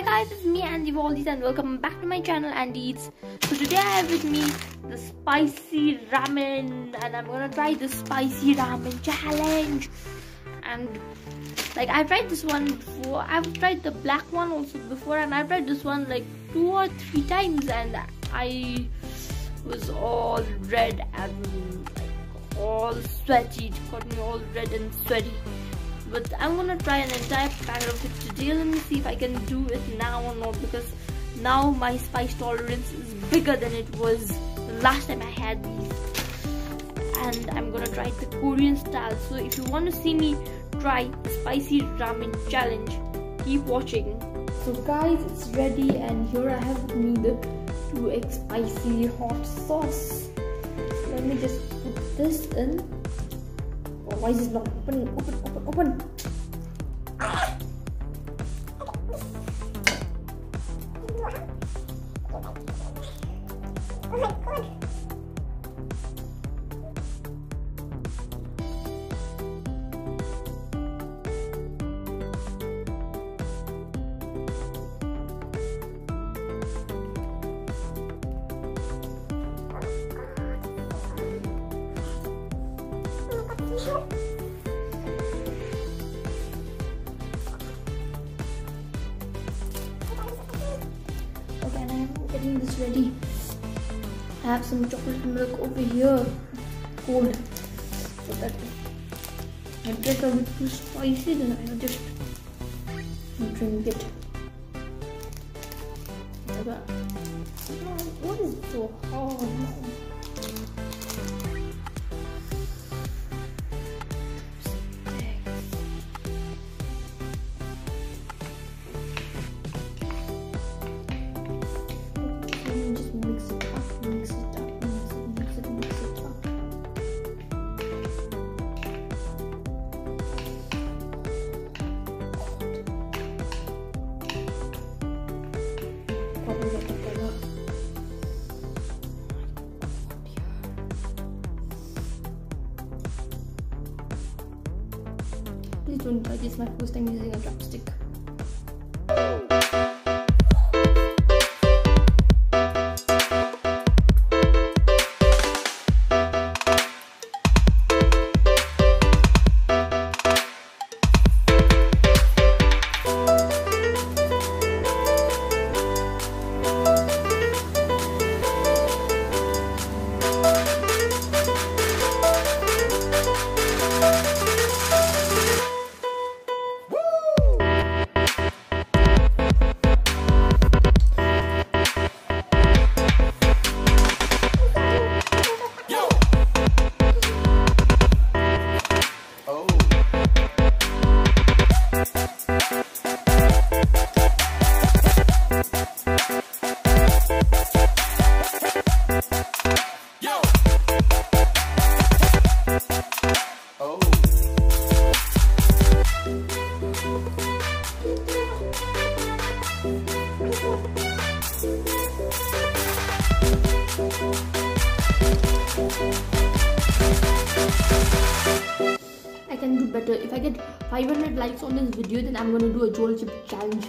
Hi guys, it's me Andy Valdez and welcome back to my channel Andy Eats. So today I have with me the spicy ramen and I'm gonna try the spicy ramen challenge. And like I've tried this one before, I've tried the black one also before, and I've tried this one like 2 or 3 times and I was all red and like all sweaty. It got me all red and sweaty. But I'm gonna try an entire packet of it today. Let me see if I can do it now or not, because now my spice tolerance is bigger than it was last time I had these. And I'm gonna try the Korean style. So if you want to see me try the spicy ramen challenge, keep watching. So guys, it's ready and here I have with me the 2x spicy hot sauce. Let me just put this in. Oh, why is this not open? Open. Oh my god. Okay, and I'm getting this ready. I have some chocolate milk over here, cold, so that if I get a bit too spicy, then I will just drink it. Okay. What is so hard now? Please don't try this, my first time using a chopstick. I can do better. If I get 500 likes on this video, then I'm gonna do a One Chip challenge.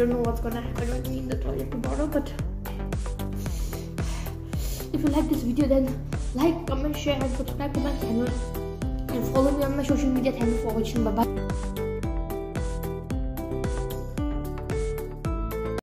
don't know what's gonna happen with me in the toilet tomorrow, but if you like this video, then like, comment, share and subscribe to my channel, and follow me on my social media channel for watching. Bye bye.